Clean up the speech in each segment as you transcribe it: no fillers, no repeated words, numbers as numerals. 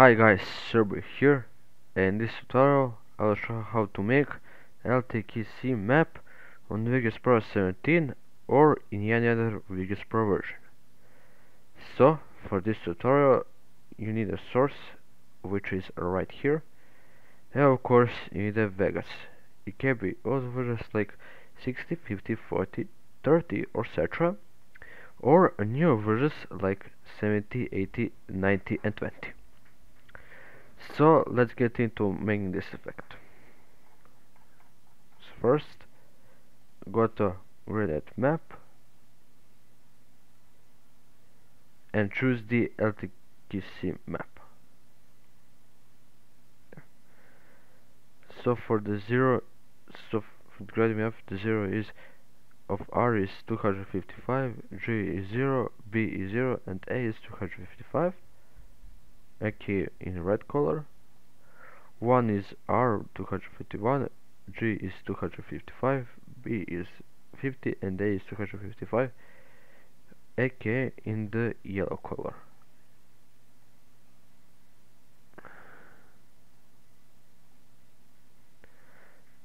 Hi guys, Serbi here, and in this tutorial I will show how to make LTKC map on Vegas Pro 17 or in any other Vegas Pro version. So for this tutorial you need a source, which is right here, and of course you need a Vegas. It can be all versions like 60, 50, 40, 30 etc, or newer versions like 70, 80, 90 and 20. So let's get into making this effect. So first go to Red Hat map and choose the LTKC map. So for the zero, so for the gradient map, the zero is of R is 255, G is 0, B is 0 and A is 255. Okay, in red color. 1 is R 251, G is 255, B is 50 and A is 255. Okay, in the yellow color.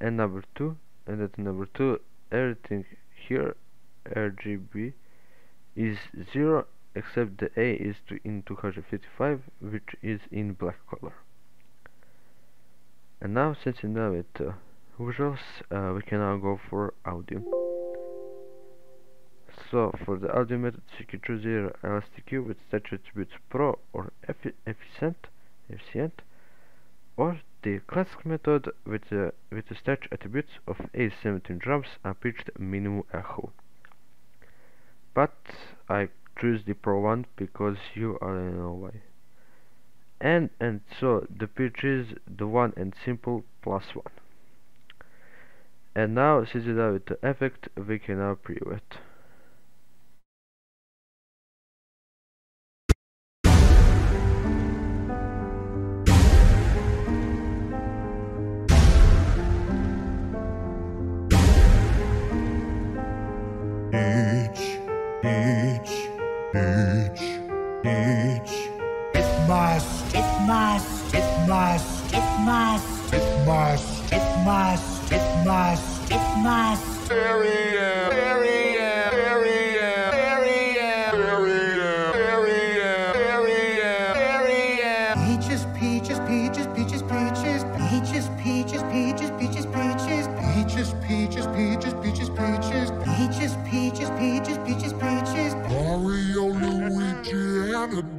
And number 2, and at number 2 everything here RGB is 0 except the A is in 255, which is in black color. And now, since you know it visuals, we can now go for audio. So for the audio methods you can choose either ElasticQ with statue attributes Pro or efficient, or the classic method with the statue attributes of A17 drums pitched minimum echo. But I choose the Pro one because you already know why. And so the pitch is the one and simple +1. And now since we have the effect, we can now preview it.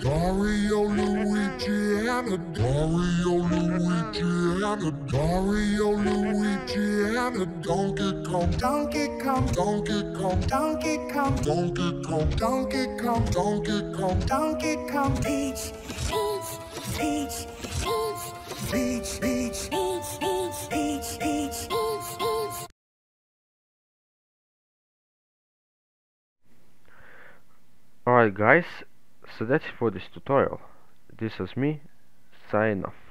Dario Luigi and a Donkey Kong Beach. Alright guys, so that's it for this tutorial. This was me, sign off.